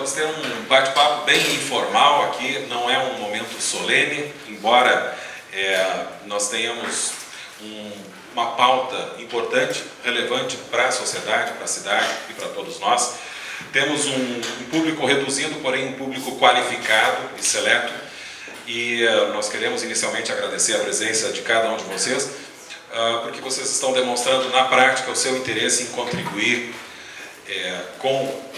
vamos ter um bate-papo bem informal aqui, não é um momento solene, embora nós tenhamos uma pauta importante, relevante para a sociedade, para a cidade e para todos nós. Temos um público reduzido, porém um público qualificado e seleto, e nós queremos inicialmente agradecer a presença de cada um de vocês, porque vocês estão demonstrando na prática o seu interesse em contribuir com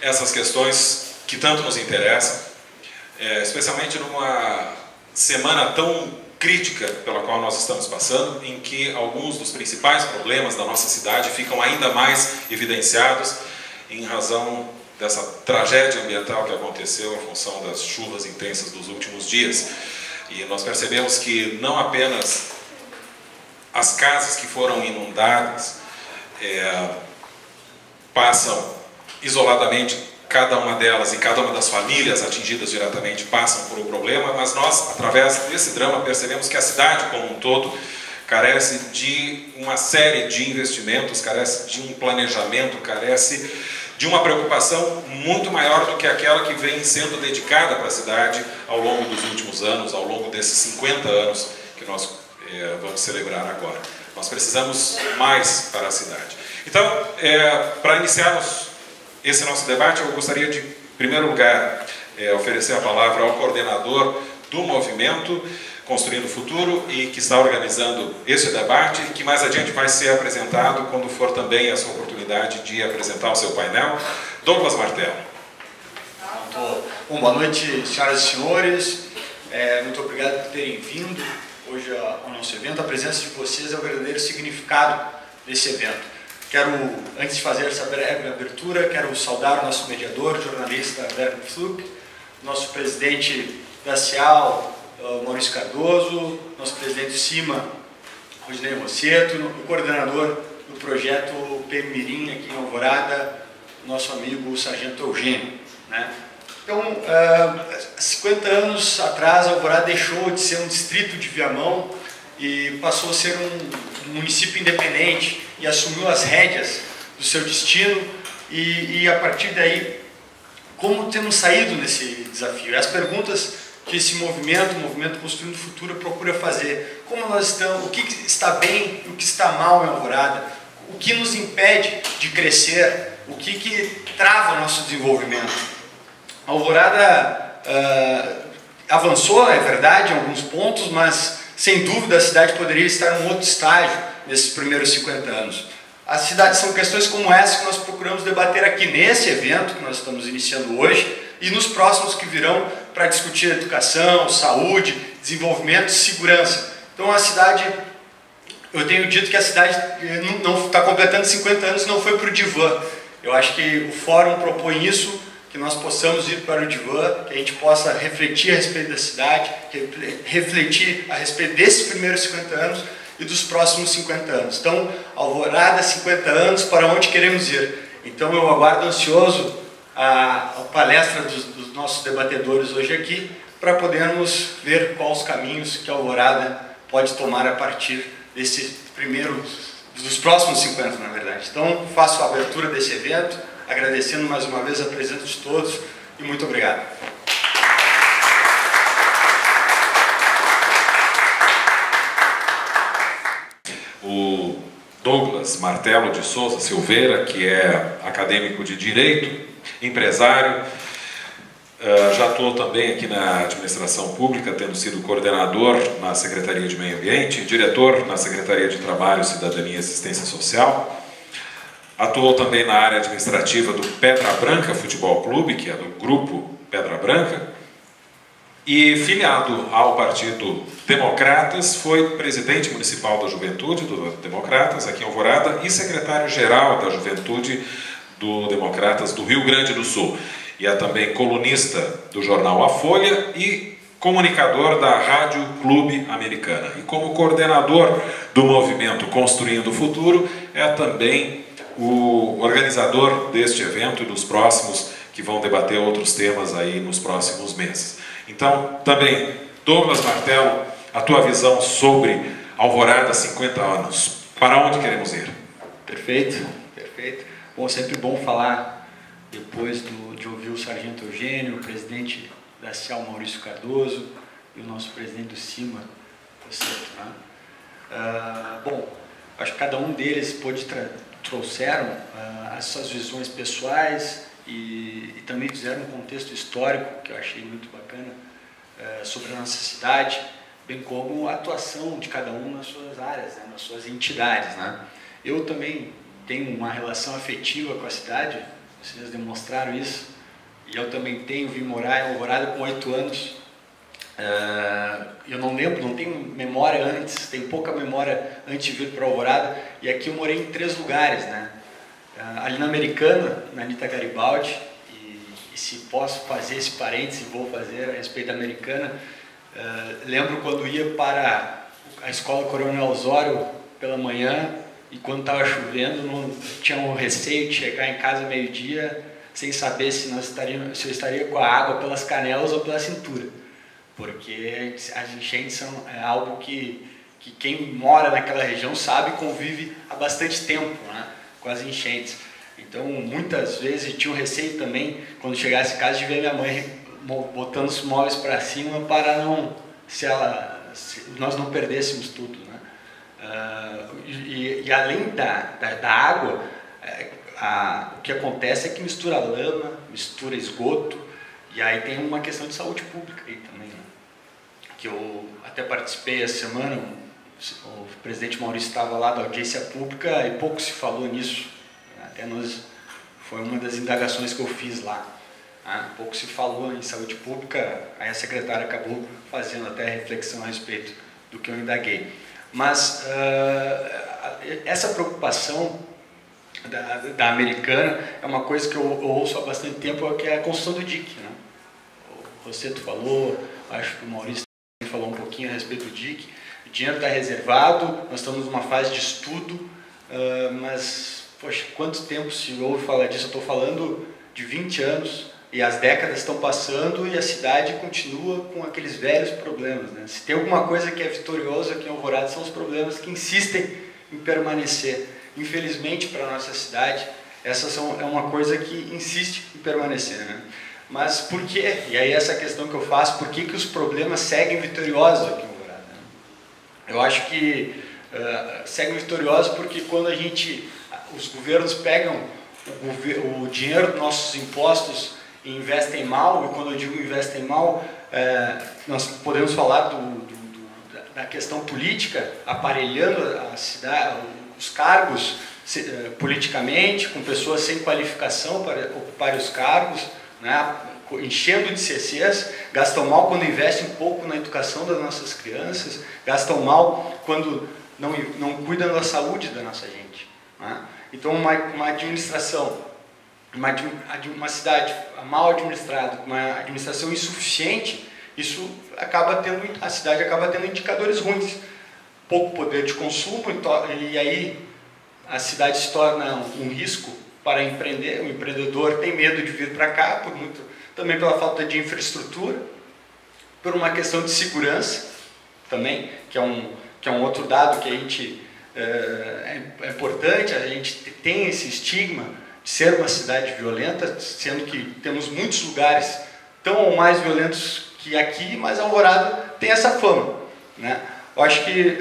essas questões que tanto nos interessam, especialmente numa semana tão crítica pela qual nós estamos passando, em que alguns dos principais problemas da nossa cidade ficam ainda mais evidenciados em razão dessa tragédia ambiental que aconteceu em função das chuvas intensas dos últimos dias. E nós percebemos que não apenas as casas que foram inundadas passam isoladamente, cada uma delas e cada uma das famílias atingidas diretamente passam por um problema, mas nós, através desse drama, percebemos que a cidade como um todo carece de uma série de investimentos, carece de um planejamento, carece de uma preocupação muito maior do que aquela que vem sendo dedicada para a cidade ao longo dos últimos anos, ao longo desses 50 anos que nós vamos celebrar agora. Nós precisamos mais para a cidade. Então, para iniciarmos esse nosso debate, eu gostaria de, em primeiro lugar, oferecer a palavra ao coordenador do Movimento Construindo o Futuro e que está organizando esse debate, que mais adiante vai ser apresentado quando for também essa oportunidade de apresentar o seu painel, Douglas Martelo. Bom, boa noite, senhoras e senhores. Muito obrigado por terem vindo hoje ao nosso evento. A presença de vocês é o verdadeiro significado desse evento. Quero, antes de fazer essa breve abertura, quero saudar o nosso mediador, jornalista Werner Pfluck, nosso presidente da ACIAL, Maurício Cardoso, nosso presidente do SIMA, Rodinei Rosseto, o coordenador do projeto PM Mirim aqui em Alvorada, nosso amigo Sargento Eugênio. Então, 50 anos atrás, Alvorada deixou de ser um distrito de Viamão e passou a ser um município independente e assumiu as rédeas do seu destino e a partir daí, como temos saído nesse desafio? E as perguntas que esse movimento, o Movimento Construindo o Futuro, procura fazer. Como nós estamos, o que está bem e o que está mal em Alvorada? O que nos impede de crescer? O que trava o nosso desenvolvimento? A Alvorada avançou, é verdade, em alguns pontos, mas sem dúvida a cidade poderia estar em um outro estágio nesses primeiros 50 anos. As cidades são questões como essa que nós procuramos debater aqui nesse evento que nós estamos iniciando hoje e nos próximos que virão para discutir educação, saúde, desenvolvimento e segurança. Então a cidade, eu tenho dito que a cidade não está completando 50 anos e não foi para o divã. Eu acho que o fórum propõe isso, que nós possamos ir para o divã, que a gente possa refletir a respeito da cidade, refletir a respeito desses primeiros 50 anos e dos próximos 50 anos. Então, Alvorada, 50 anos, para onde queremos ir? Então, eu aguardo ansioso a palestra dos nossos debatedores hoje aqui, para podermos ver quais os caminhos que a Alvorada pode tomar a partir dos próximos 50, na verdade. Então, faço a abertura desse evento, agradecendo mais uma vez a presença de todos e muito obrigado. O Douglas Martelo de Souza Silveira, que é acadêmico de Direito, empresário, já atuou também aqui na administração pública, tendo sido coordenador na Secretaria de Meio Ambiente, diretor na Secretaria de Trabalho, Cidadania e Assistência Social, atuou também na área administrativa do Pedra Branca Futebol Clube, que é do grupo Pedra Branca, e filiado ao Partido Democratas, foi presidente municipal da Juventude do Democratas aqui em Alvorada e secretário-geral da Juventude do Democratas do Rio Grande do Sul. E é também colunista do jornal A Folha e comunicador da Rádio Clube Americana. E como coordenador do movimento Construindo o Futuro, é também o organizador deste evento e dos próximos que vão debater outros temas aí nos próximos meses. Então, também, Douglas Martelo, a tua visão sobre Alvorada 50 anos. Para onde queremos ir? Perfeito, perfeito. Bom, sempre bom falar depois do de ouvir o Sargento Eugênio, o presidente da ACIAL, Maurício Cardoso, e o nosso presidente do SIMA, Rosseto, né? Bom, acho que cada um deles trouxeram as suas visões pessoais e também fizeram um contexto histórico, que eu achei muito bacana, sobre a nossa cidade, bem como a atuação de cada um nas suas áreas, né, nas suas entidades, né? Eu também tenho uma relação afetiva com a cidade, vocês demonstraram isso, e eu também tenho, vim morar em Alvorada com 8 anos. Eu não lembro, não tenho memória antes, tenho pouca memória antes de vir para Alvorada, e aqui eu morei em 3 lugares, né? Ali na Americana, na Anita Garibaldi, e se posso fazer esse parênteses, vou fazer a respeito da Americana, lembro quando ia para a escola Coronel Osório pela manhã, e quando estava chovendo, não tinha um receio de chegar em casa meio-dia sem saber se eu estaria com a água pelas canelas ou pela cintura, porque as enchentes são algo que quem mora naquela região sabe e convive há bastante tempo, né, com as enchentes. Então, muitas vezes tinha um receio também, quando chegasse em casa, de ver minha mãe botando os móveis para cima para não, se nós não perdêssemos tudo, né? E além da água, o que acontece é que mistura lama, mistura esgoto, e aí tem uma questão de saúde pública aí também, né? Que eu até participei essa semana, o presidente Maurício estava lá da audiência pública e pouco se falou nisso, até foi uma das indagações que eu fiz lá, né? Pouco se falou em saúde pública, aí a secretária acabou fazendo até reflexão a respeito do que eu indaguei. Mas essa preocupação da Americana é uma coisa que eu ouço há bastante tempo, que é a construção do DIC, né? O Rosseto falou, acho que o Maurício também falou um pouquinho a respeito do DIC. O dinheiro está reservado, nós estamos numa fase de estudo, mas, poxa, quanto tempo se ouve falar disso? Eu estou falando de 20 anos e as décadas estão passando e a cidade continua com aqueles velhos problemas, né? Se tem alguma coisa que é vitoriosa aqui em Alvorada, são os problemas que insistem em permanecer. Infelizmente, para a nossa cidade, essa é uma coisa que insiste em permanecer, né? Mas por quê? E aí essa questão que eu faço, por que que os problemas seguem vitoriosos aqui em Alvorada, né? Eu acho que seguem vitoriosos porque quando os governos pegam o dinheiro dos nossos impostos e investem mal, e quando eu digo investem mal, nós podemos falar da questão política, aparelhando a cidade, os cargos politicamente, com pessoas sem qualificação para ocupar os cargos, né, enchendo de CCs, gastam mal quando investem pouco na educação das nossas crianças, gastam mal quando não cuidam da saúde da nossa gente, né? Então, uma administração, uma cidade mal administrada, uma administração insuficiente, isso a cidade acaba tendo indicadores ruins. Pouco poder de consumo, e aí a cidade se torna um risco para empreender. O empreendedor tem medo de vir para cá, também pela falta de infraestrutura, por uma questão de segurança também, que é um outro dado que a gente é importante. A gente tem esse estigma de ser uma cidade violenta, sendo que temos muitos lugares tão ou mais violentos que aqui, mas Alvorada tem essa fama, né? Eu acho que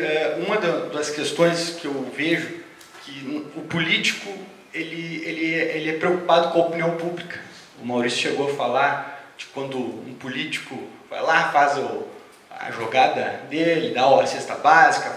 uma das questões que eu vejo, que o político ele é preocupado com a opinião pública. O Maurício chegou a falar de quando um político vai lá, faz a jogada dele, dá a cesta básica,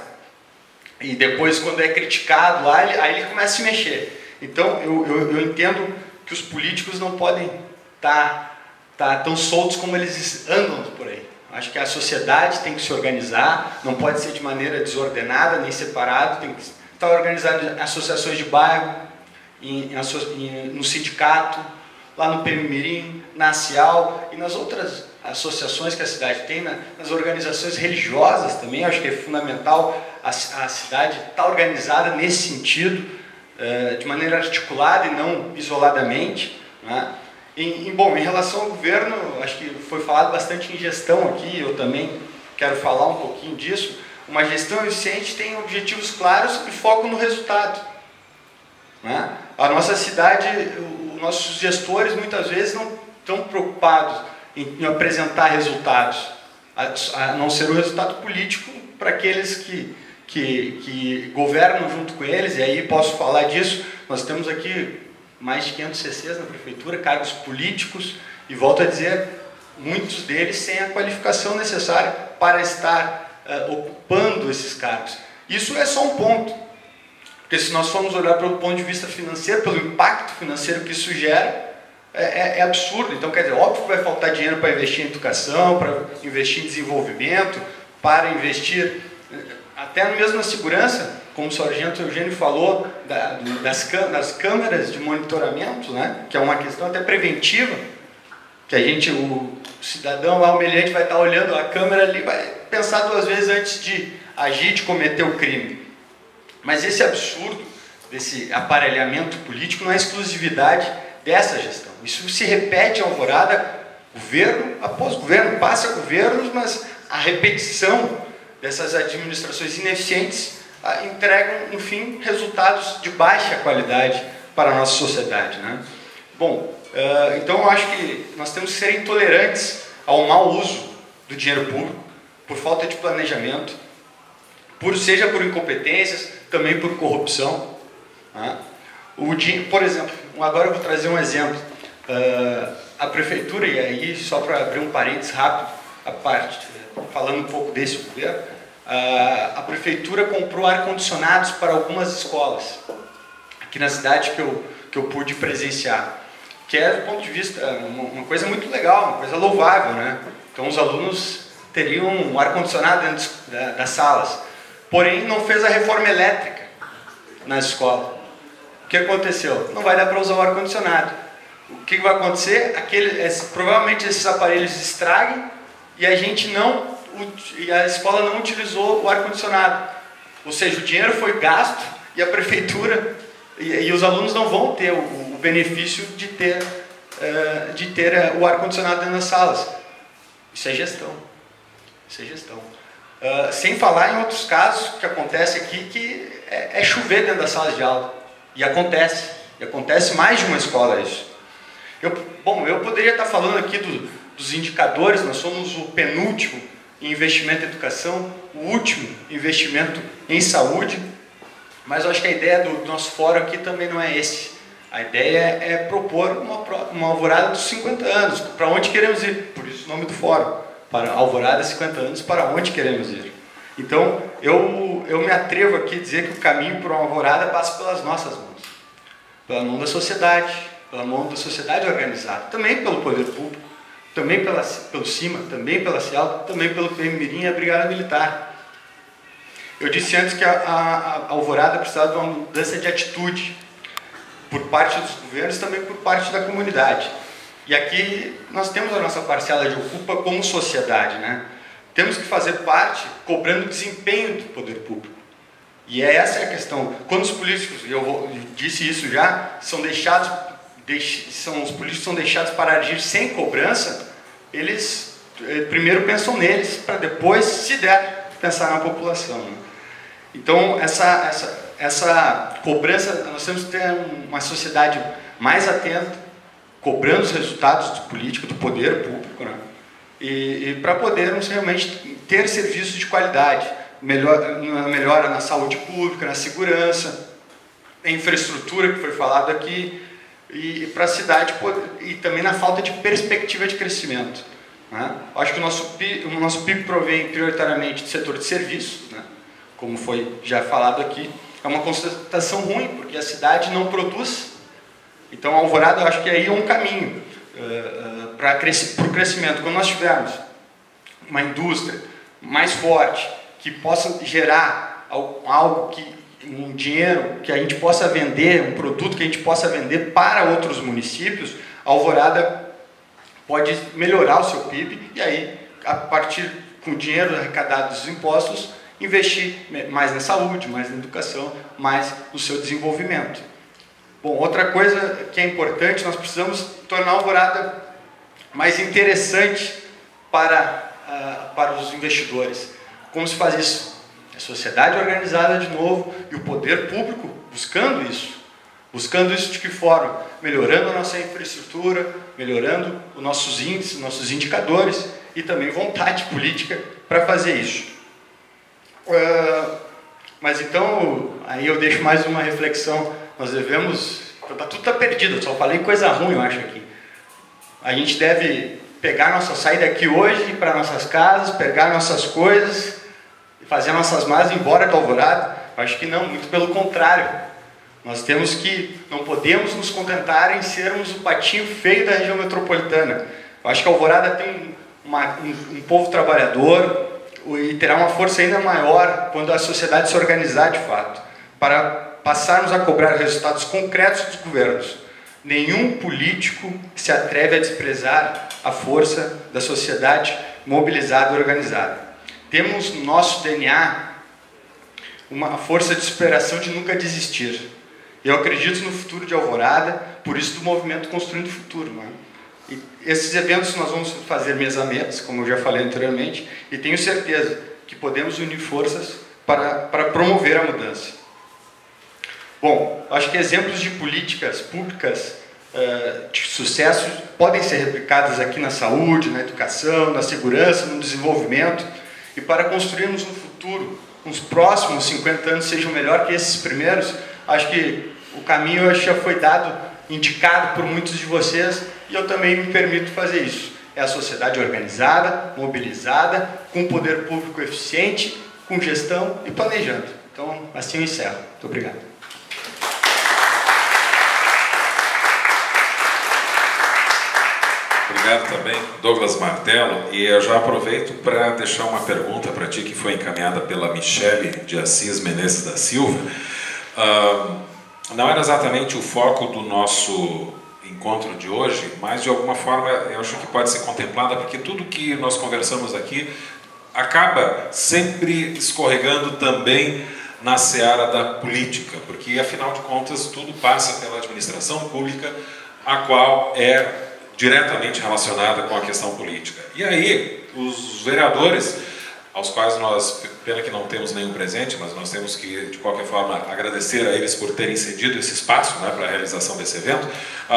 e depois, quando é criticado lá, aí ele começa a se mexer. Então eu entendo que os políticos não podem estar tão soltos como eles andam por aí. Acho que a sociedade tem que se organizar, não pode ser de maneira desordenada, nem separada, tem que estar organizado em associações de bairro, no sindicato, lá no PM Mirim, na ACIAL e nas outras associações que a cidade tem, nas organizações religiosas também. Acho que é fundamental a cidade estar organizada nesse sentido, de maneira articulada e não isoladamente, né? Bom, em relação ao governo, acho que foi falado bastante em gestão aqui, eu também quero falar um pouquinho disso. Uma gestão eficiente tem objetivos claros e foco no resultado, né? A nossa cidade, o nossos gestores muitas vezes não estão preocupados em apresentar resultados, a não ser o resultado político para aqueles que governam junto com eles. E aí posso falar disso, nós temos aqui mais de 500 CCs na prefeitura, cargos políticos, e volto a dizer, muitos deles sem a qualificação necessária para estar ocupando esses cargos. Isso é só um ponto, porque se nós formos olhar pelo ponto de vista financeiro, pelo impacto financeiro que isso gera, é absurdo. Então, quer dizer, óbvio que vai faltar dinheiro para investir em educação, para investir em desenvolvimento, para investir até mesmo na segurança, como o sargento Eugênio falou, das câmeras de monitoramento, né, que é uma questão até preventiva, que a gente, o cidadão lá, o meliante, vai estar olhando a câmera ali, vai pensar duas vezes antes de agir, de cometer o crime. Mas esse absurdo desse aparelhamento político não é exclusividade dessa gestão. Isso se repete em Alvorada, governo após governo, passa governos, mas a repetição dessas administrações ineficientes entregam, enfim, resultados de baixa qualidade para a nossa sociedade, né? Bom, então eu acho que nós temos que ser intolerantes ao mau uso do dinheiro público, por falta de planejamento, seja por incompetências, também por corrupção, né? Por exemplo, agora eu vou trazer um exemplo. A prefeitura, e aí só para abrir um parênteses rápido, a parte, falando um pouco desse governo, a prefeitura comprou ar-condicionados para algumas escolas, aqui na cidade, que eu pude presenciar, que é, do ponto de vista, uma coisa muito legal, uma coisa louvável, né? Então os alunos teriam um ar-condicionado dentro das salas, porém não fez a reforma elétrica na escola. O que aconteceu? Não vai dar para usar o ar-condicionado. O que vai acontecer? Provavelmente esses aparelhos estraguem e a escola não utilizou o ar-condicionado. Ou seja, o dinheiro foi gasto e a prefeitura e os alunos não vão ter o benefício de ter o ar-condicionado nas salas. Isso é gestão. Isso é gestão. Sem falar em outros casos que acontece aqui, que é chover dentro das salas de aula. E acontece. E acontece mais de uma escola isso. Eu poderia estar falando aqui dos indicadores. Nós somos o penúltimo em investimento em educação, o último investimento em saúde, mas eu acho que a ideia do nosso fórum aqui também não é esse. A ideia é propor uma alvorada dos 50 anos, para onde queremos ir, por isso o nome do fórum, para alvorada 50 anos, para onde queremos ir. Então, eu me atrevo aqui a dizer que o caminho para uma alvorada passa pelas nossas mãos, pela mão da sociedade, pela mão da sociedade organizada, também pelo poder público, também pelo SIMA, também pela ACIAL, também pelo PM Mirim e a Brigada Militar. Eu disse antes que a Alvorada precisava de uma mudança de atitude por parte dos governos, também por parte da comunidade. E aqui nós temos a nossa parcela de ocupa como sociedade, né? Temos que fazer parte cobrando desempenho do poder público. E essa é a questão. Quando os políticos, eu disse isso já, os políticos são deixados para agir sem cobrança, eles primeiro pensam neles, para depois, se der, pensar na população, né? Então, essa cobrança, nós temos que ter uma sociedade mais atenta, cobrando os resultados do político, do poder público, né? E para podermos realmente ter serviços de qualidade, melhora na saúde pública, na segurança, na infraestrutura, que foi falado aqui, e para a cidade, e também na falta de perspectiva de crescimento, né? Acho que o nosso PIB provém prioritariamente do setor de serviços, né? Como foi já falado aqui, é uma constatação ruim, porque a cidade não produz. Então, a Alvorada, eu acho que aí é um caminho para o crescimento. Quando nós tivermos uma indústria mais forte, que possa gerar um dinheiro que a gente possa vender, um produto que a gente possa vender para outros municípios, a Alvorada pode melhorar o seu PIB e aí, a partir com o dinheiro arrecadado dos impostos, investir mais na saúde, mais na educação, mais no seu desenvolvimento. Bom, outra coisa que é importante, nós precisamos tornar a Alvorada mais interessante para os investidores. Como se faz isso? A sociedade organizada de novo e o poder público buscando isso. Buscando isso de que forma? Melhorando a nossa infraestrutura, melhorando os nossos índices, nossos indicadores e também vontade política para fazer isso. Mas então, aí eu deixo mais uma reflexão, nós devemos... Tudo está perdido, eu só falei coisa ruim, eu acho, aqui. A gente deve pegar nossa saída aqui hoje para nossas casas, pegar nossas coisas, fazer nossas malas e ir embora do Alvorada. Eu acho que não, muito pelo contrário. Nós temos que, não podemos nos contentar em sermos o patinho feio da região metropolitana. Eu acho que a Alvorada tem um povo trabalhador e terá uma força ainda maior quando a sociedade se organizar de fato, para passarmos a cobrar resultados concretos dos governos. Nenhum político se atreve a desprezar a força da sociedade mobilizada e organizada. Temos no nosso DNA uma força de superação, de nunca desistir. Eu acredito no futuro de Alvorada, por isso do movimento Construindo o Futuro. Mano. E esses eventos nós vamos fazer mês a mês, como eu já falei anteriormente, e tenho certeza que podemos unir forças para promover a mudança. Bom, acho que exemplos de políticas públicas de sucesso podem ser replicadas aqui na saúde, na educação, na segurança, no desenvolvimento, e para construirmos um futuro, uns próximos 50 anos sejam melhor que esses primeiros. Acho que o caminho já foi dado, indicado por muitos de vocês, e eu também me permito fazer isso. É a sociedade organizada, mobilizada, com poder público eficiente, com gestão e planejando. Então, assim eu encerro. Muito obrigado. Obrigado também, Douglas Martello. E eu já aproveito para deixar uma pergunta para ti, que foi encaminhada pela Michelle de Assis Menezes da Silva. Não era exatamente o foco do nosso encontro de hoje, mas de alguma forma eu acho que pode ser contemplada, porque tudo que nós conversamos aqui acaba sempre escorregando também na seara da política, porque afinal de contas tudo passa pela administração pública, a qual é diretamente relacionada com a questão política. E aí os vereadores, aos quais nós, pena que não temos nenhum presente, mas nós temos que, de qualquer forma, agradecer a eles por terem cedido esse espaço, né, para a realização desse evento.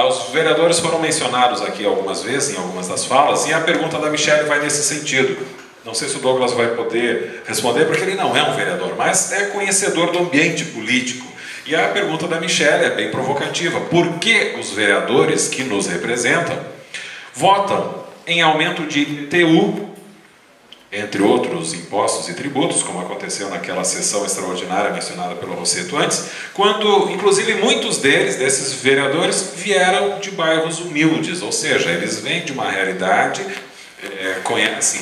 Os vereadores foram mencionados aqui algumas vezes, em algumas das falas, e a pergunta da Michelle vai nesse sentido. Não sei se o Douglas vai poder responder, porque ele não é um vereador, mas é conhecedor do ambiente político. E a pergunta da Michelle é bem provocativa. Por que os vereadores que nos representam votam em aumento de IPTU, entre outros impostos e tributos, como aconteceu naquela sessão extraordinária mencionada pelo Rosseto antes, quando, inclusive, muitos deles, desses vereadores, vieram de bairros humildes, ou seja, eles vêm de uma realidade, conhecem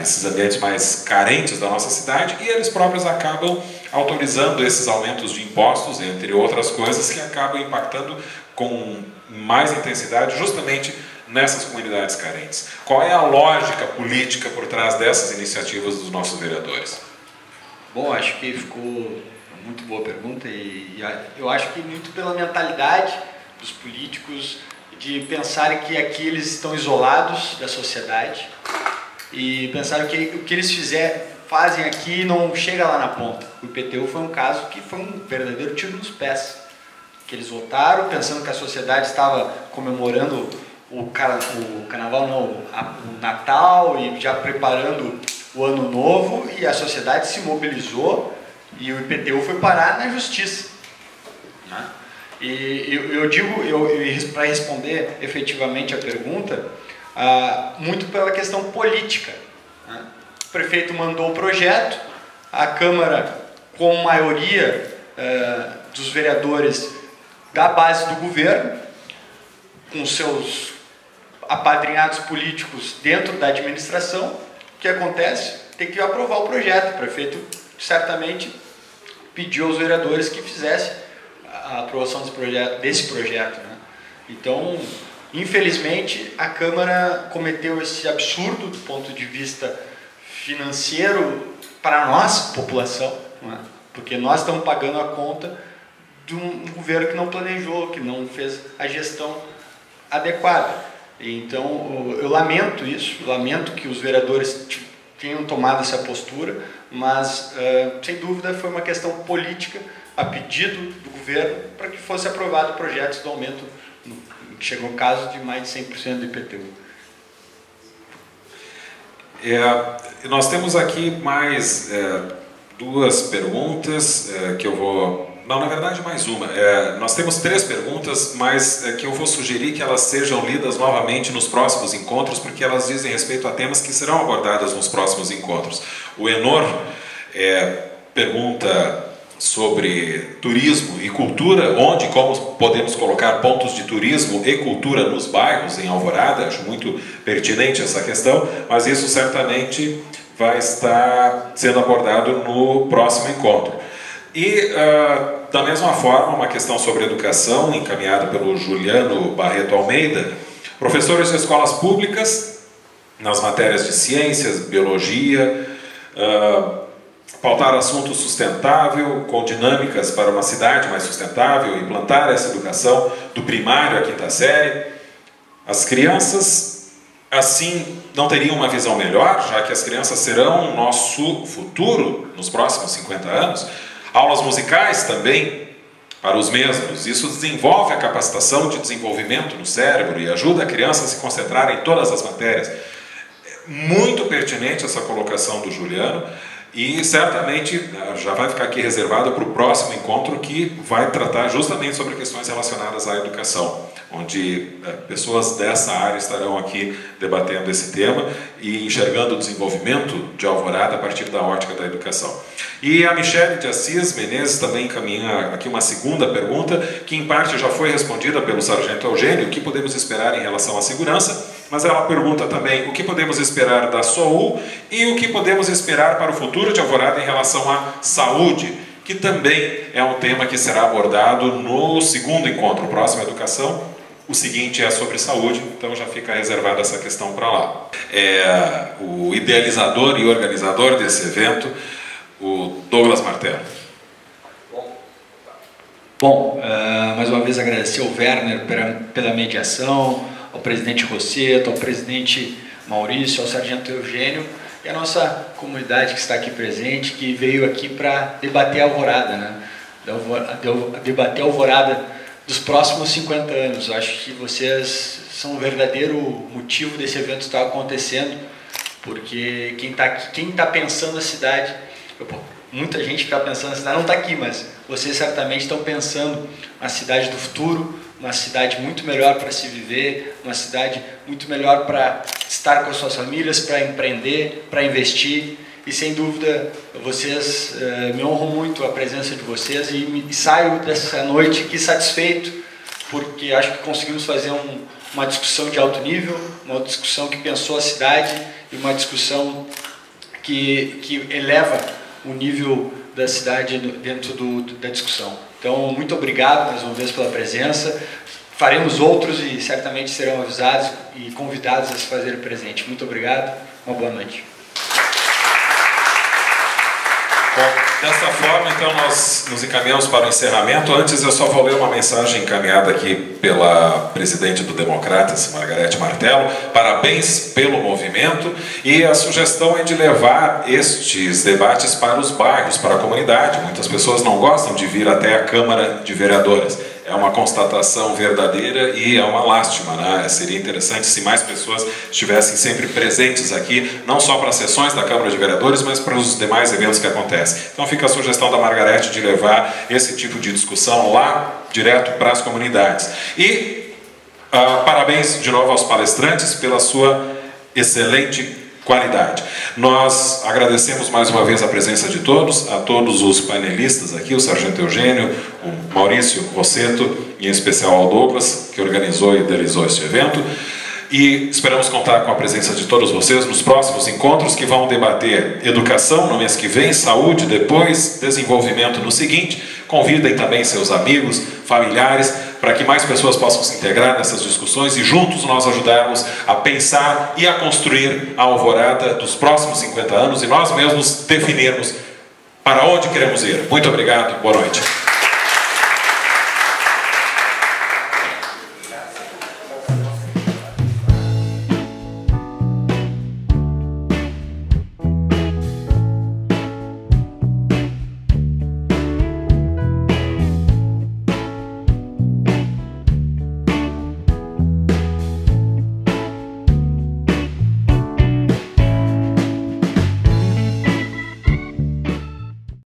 esses ambientes mais carentes da nossa cidade, e eles próprios acabam autorizando esses aumentos de impostos, entre outras coisas, que acabam impactando com mais intensidade justamente nessas comunidades carentes. Qual é a lógica política por trás dessas iniciativas dos nossos vereadores? Bom, acho que ficou muito boa a pergunta, e eu acho que muito pela mentalidade dos políticos de pensarem que aqui eles estão isolados da sociedade e pensarem que o que eles fazem aqui não chega lá na ponta. O IPTU foi um caso que foi um verdadeiro tiro nos pés, que eles votaram pensando que a sociedade estava comemorando o carnaval, não, o Natal, e já preparando o ano novo, e a sociedade se mobilizou e o IPTU foi parar na justiça, né? E eu digo, para responder efetivamente a pergunta, muito pela questão política, né? O prefeito mandou o projeto, a Câmara, com maioria dos vereadores da base do governo, com seus apadrinhados políticos dentro da administração, o que acontece? Tem que aprovar o projeto. O prefeito certamente pediu aos vereadores que fizessem a aprovação desse projeto, né? Então, infelizmente, a Câmara cometeu esse absurdo do ponto de vista financeiro para a nossa população, né? Porque nós estamos pagando a conta de um governo que não planejou, que não fez a gestão adequada. Então, eu lamento isso, lamento que os vereadores tenham tomado essa postura, mas, sem dúvida, foi uma questão política a pedido do governo para que fosse aprovado projetos do aumento, que chegou ao caso de mais de 100% do IPTU. Nós temos aqui mais duas perguntas que eu vou... Não, na verdade, mais uma. Nós temos três perguntas, mas que eu vou sugerir que elas sejam lidas novamente nos próximos encontros, porque elas dizem respeito a temas que serão abordados nos próximos encontros. O Enor pergunta sobre turismo e cultura, onde e como podemos colocar pontos de turismo e cultura nos bairros em Alvorada. Acho muito pertinente essa questão, mas isso certamente vai estar sendo abordado no próximo encontro. E, da mesma forma, uma questão sobre educação, encaminhada pelo Juliano Barreto Almeida. Professores de escolas públicas, nas matérias de ciências, biologia, pautar assunto sustentável, com dinâmicas para uma cidade mais sustentável, implantar essa educação do primário à quinta série. As crianças, assim, não teriam uma visão melhor, já que as crianças serão o nosso futuro nos próximos 50 anos. Aulas musicais também para os mesmos. Isso desenvolve a capacitação de desenvolvimento no cérebro e ajuda a criança a se concentrar em todas as matérias. Muito pertinente essa colocação do Juliano. E certamente já vai ficar aqui reservado para o próximo encontro, que vai tratar justamente sobre questões relacionadas à educação, onde pessoas dessa área estarão aqui debatendo esse tema e enxergando o desenvolvimento de Alvorada a partir da ótica da educação. E a Michelle de Assis Menezes também encaminha aqui uma segunda pergunta, que em parte já foi respondida pelo Sargento Eugênio, o que podemos esperar em relação à segurança. Mas ela pergunta também o que podemos esperar da SOU e o que podemos esperar para o futuro de Alvorada em relação à saúde, que também é um tema que será abordado no segundo encontro. O próximo é educação, o seguinte é sobre saúde, então já fica reservada essa questão para lá. O idealizador e organizador desse evento, o Douglas Martelo. Bom, mais uma vez agradecer ao Werner pela mediação, ao presidente Rosseto, ao presidente Maurício, ao sargento Eugênio e a nossa comunidade que está aqui presente, que veio aqui para debater a Alvorada, né? Debater a Alvorada dos próximos 50 anos. Acho que vocês são o verdadeiro motivo desse evento estar acontecendo, porque quem tá pensando a cidade, muita gente que está pensando na cidade não está aqui, mas vocês certamente estão pensando na cidade do futuro, uma cidade muito melhor para se viver, uma cidade muito melhor para estar com as suas famílias, para empreender, para investir. E sem dúvida, vocês me honram muito a presença de vocês e saio dessa noite aqui satisfeito, porque acho que conseguimos fazer uma discussão de alto nível, uma discussão que pensou a cidade e uma discussão que eleva o nível da cidade dentro da discussão. Então, muito obrigado mais uma vez pela presença. Faremos outros e certamente serão avisados e convidados a se fazer presente. Muito obrigado, uma boa noite. Bom, dessa forma, então, nós nos encaminhamos para o encerramento. Antes, eu só vou ler uma mensagem encaminhada aqui pela presidente do Democratas, Margareth Martello. Parabéns pelo movimento. E a sugestão é de levar estes debates para os bairros, para a comunidade. Muitas pessoas não gostam de vir até a Câmara de Vereadores. É uma constatação verdadeira e é uma lástima, né? Seria interessante se mais pessoas estivessem sempre presentes aqui, não só para as sessões da Câmara de Vereadores, mas para os demais eventos que acontecem. Então fica a sugestão da Margareth de levar esse tipo de discussão lá, direto para as comunidades. E parabéns de novo aos palestrantes pela sua excelente qualidade. Nós agradecemos mais uma vez a presença de todos, a todos os painelistas aqui, o Sargento Eugênio, o Maurício Rosseto e em especial ao Douglas, que organizou e idealizou este evento. E esperamos contar com a presença de todos vocês nos próximos encontros, que vão debater educação no mês que vem, saúde depois, desenvolvimento no seguinte. Convidem também seus amigos, familiares, para que mais pessoas possam se integrar nessas discussões e juntos nós ajudarmos a pensar e a construir a Alvorada dos próximos 50 anos e nós mesmos definirmos para onde queremos ir. Muito obrigado, boa noite.